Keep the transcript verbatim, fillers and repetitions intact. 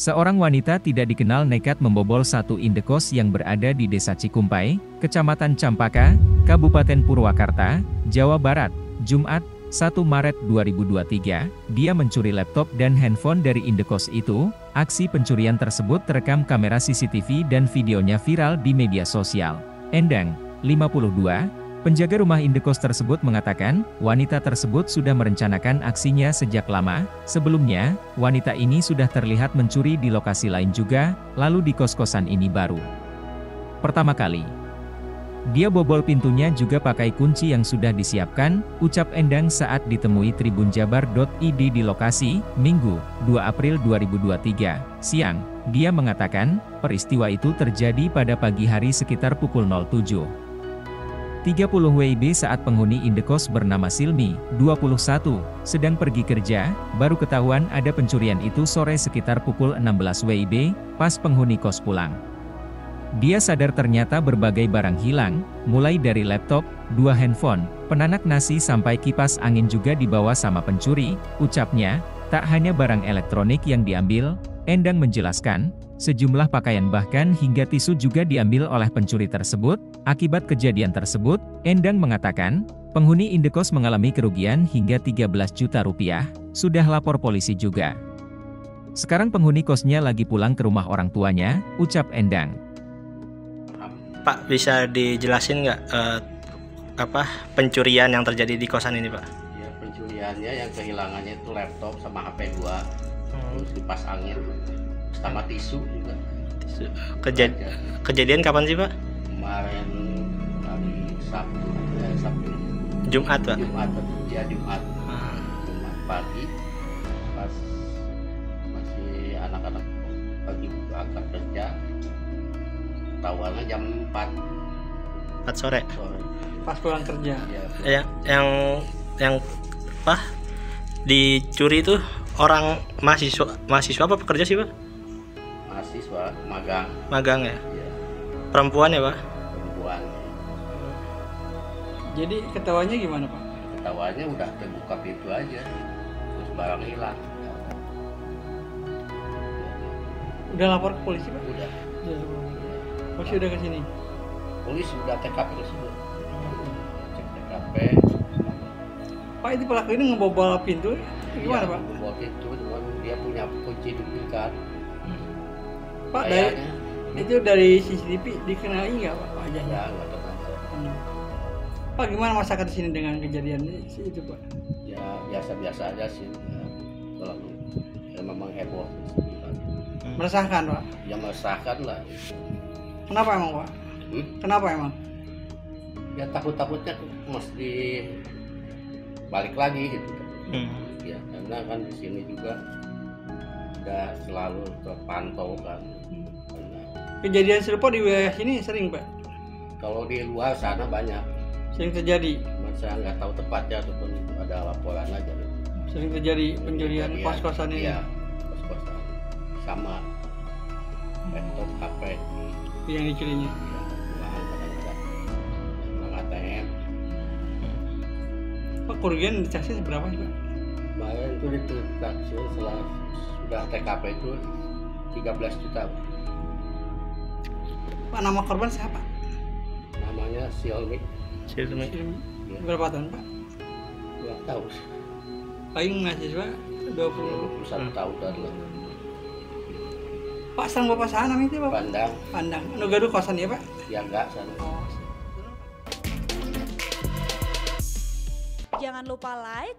Seorang wanita tidak dikenal nekat membobol satu indekos yang berada di Desa Cikumpai, Kecamatan Campaka, Kabupaten Purwakarta, Jawa Barat, Jumat, satu Maret dua ribu dua puluh tiga. Dia mencuri laptop dan handphone dari indekos itu. Aksi pencurian tersebut terekam kamera C C T V dan videonya viral di media sosial. Endang, lima puluh dua, penjaga rumah indekos tersebut mengatakan, wanita tersebut sudah merencanakan aksinya sejak lama. Sebelumnya, wanita ini sudah terlihat mencuri di lokasi lain juga, lalu di kos-kosan ini baru pertama kali. Dia bobol pintunya juga pakai kunci yang sudah disiapkan, ucap Endang saat ditemui tribunjabar titik i d di lokasi, Minggu, dua April dua ribu dua puluh tiga, siang. Dia mengatakan, peristiwa itu terjadi pada pagi hari sekitar pukul nol tujuh tiga puluh W I B saat penghuni indekos bernama Silmi, dua puluh satu, sedang pergi kerja. Baru ketahuan ada pencurian itu sore sekitar pukul enam belas W I B, pas penghuni kos pulang. Dia sadar ternyata berbagai barang hilang, mulai dari laptop, dua handphone, penanak nasi sampai kipas angin juga dibawa sama pencuri, ucapnya. Tak hanya barang elektronik yang diambil, Endang menjelaskan, sejumlah pakaian bahkan hingga tisu juga diambil oleh pencuri tersebut. Akibat kejadian tersebut, Endang mengatakan, penghuni indekos mengalami kerugian hingga tiga belas juta rupiah, sudah lapor polisi juga. Sekarang penghuni kosnya lagi pulang ke rumah orang tuanya, ucap Endang. Pak, bisa dijelasin nggak eh, apa pencurian yang terjadi di kosan ini, Pak? Ya, pencuriannya yang kehilangannya itu laptop sama H P gua, terus kipas angin, sama tisu juga. Tisu. Kejad Aja. Kejadian kapan sih, Pak? Kemarin hari Sabtu, eh, Sabtu. Jumat, Pak. Jumat, ya Jumat. Ah. Jumat pagi, pas masih anak-anak pagi berangkat kerja, tahuannya jam empat sore. Sore. Pas pulang kerja. Ya, ya yang yang apa? Dicuri itu orang mahasiswa mahasiswa apa pekerja sih, Pak? Mahasiswa, magang. Magang ya? Ya. Perempuan ya, Pak? Perempuan. Jadi ketawanya gimana, Pak? Ketawanya udah terbuka pintu aja, terus barang hilang. Udah lapor ke polisi, Pak? Udah. Ya, polisi udah ke sini. Polisi udah T K P ke sini. Cek T K P. Pak, itu pelaku ini ngebobol pintu? Gimana, ya, Pak? Ngebobol pintu, cuman dia punya kunci duplikat. Pak, dari, itu dari C C T V dikenali nggak, Pak? Pak, aja nggak, nggak terasa. Hmm. Pak, gimana masyarakat di sini dengan kejadian itu, Pak? Ya biasa-biasa aja sih, kalau ya, memang heboh. Hmm. Meresahkan, Pak? Ya meresahkan lah. Kenapa emang, Pak? Hmm? Kenapa emang? Ya takut-takutnya mesti balik lagi gitu. Hmm. Ya karena kan di sini juga tidak selalu terpantau kan. Karena kejadian serupa di wilayah sini sering, Pak? Kalau di luar sana banyak. Sering terjadi? Saya nggak tahu tepatnya, ataupun ada laporan aja. Sering terjadi pencurian kos-kosan ini? Iya, kos-kosan. Sama laptop, H P. Yang dicurinya? Iya, kadang-kadang. Kadang A T M. Pak, kerugian dicari seberapa sih, Pak? Kemarin itu ditaksi setelah sudah T K P itu tiga belas juta. Pak, nama korban siapa? Namanya Silmi. Silmi. Ya. Berapa tahun, Pak? dua tahun. Paling mahasiswa dua puluh satu tahun lah. Pak, sang bapak sana namanya itu, Pak? Pandang. Pandang. Anu gaduh kosan ya, Pak? Ya enggak, sana. Oh. Jangan lupa like,